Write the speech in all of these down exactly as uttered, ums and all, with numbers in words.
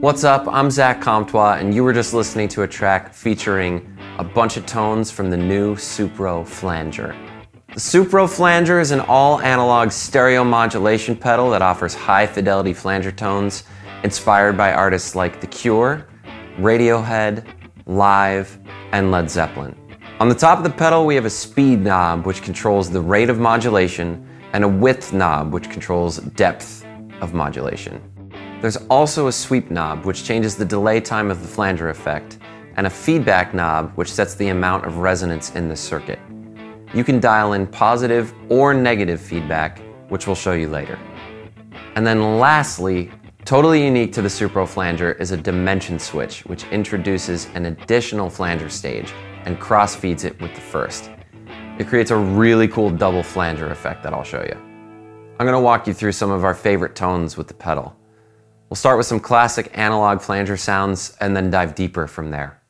What's up? I'm Zach Comtois, and you were just listening to a track featuring a bunch of tones from the new Supro Flanger. The Supro Flanger is an all-analog stereo modulation pedal that offers high-fidelity flanger tones inspired by artists like The Cure, Radiohead, Live, and Led Zeppelin. On the top of the pedal, we have a speed knob, which controls the rate of modulation, and a width knob, which controls depth of modulation. There's also a sweep knob, which changes the delay time of the flanger effect, and a feedback knob, which sets the amount of resonance in the circuit. You can dial in positive or negative feedback, which we'll show you later. And then lastly, totally unique to the Supro Flanger is a dimension switch, which introduces an additional flanger stage and cross-feeds it with the first. It creates a really cool double flanger effect that I'll show you. I'm gonna walk you through some of our favorite tones with the pedal. We'll start with some classic analog flanger sounds and then dive deeper from there.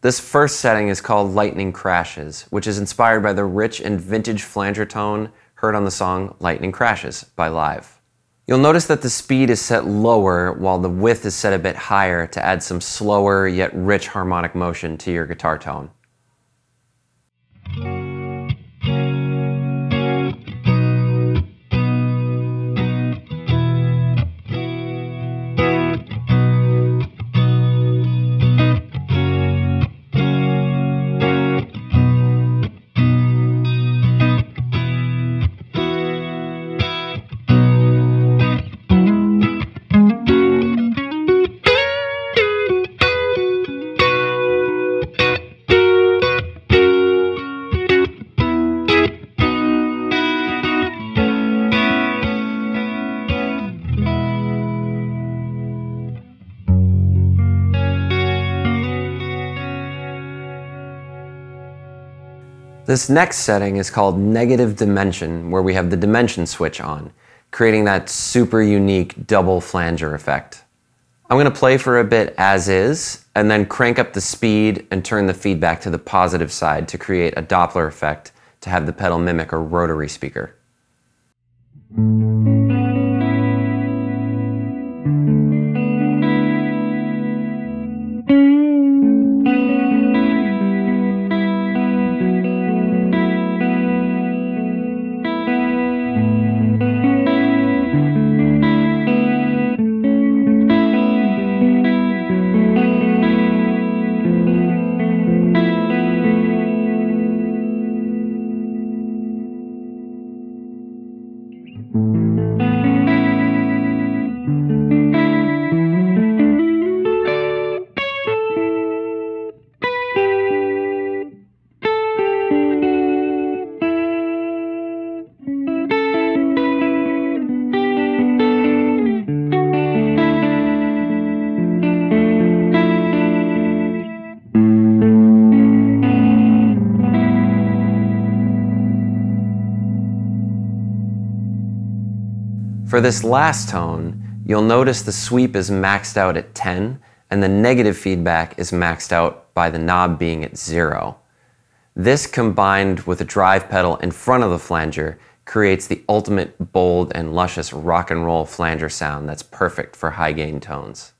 This first setting is called Lightning Crashes, which is inspired by the rich and vintage flanger tone heard on the song Lightning Crashes by Live. You'll notice that the speed is set lower while the width is set a bit higher to add some slower yet rich harmonic motion to your guitar tone. This next setting is called Negative Dimension, where we have the dimension switch on, creating that super unique double flanger effect. I'm going to play for a bit as is, and then crank up the speed and turn the feedback to the positive side to create a Doppler effect to have the pedal mimic a rotary speaker. For this last tone, you'll notice the sweep is maxed out at ten, and the negative feedback is maxed out by the knob being at zero. This, combined with a drive pedal in front of the flanger, creates the ultimate bold and luscious rock and roll flanger sound that's perfect for high gain tones.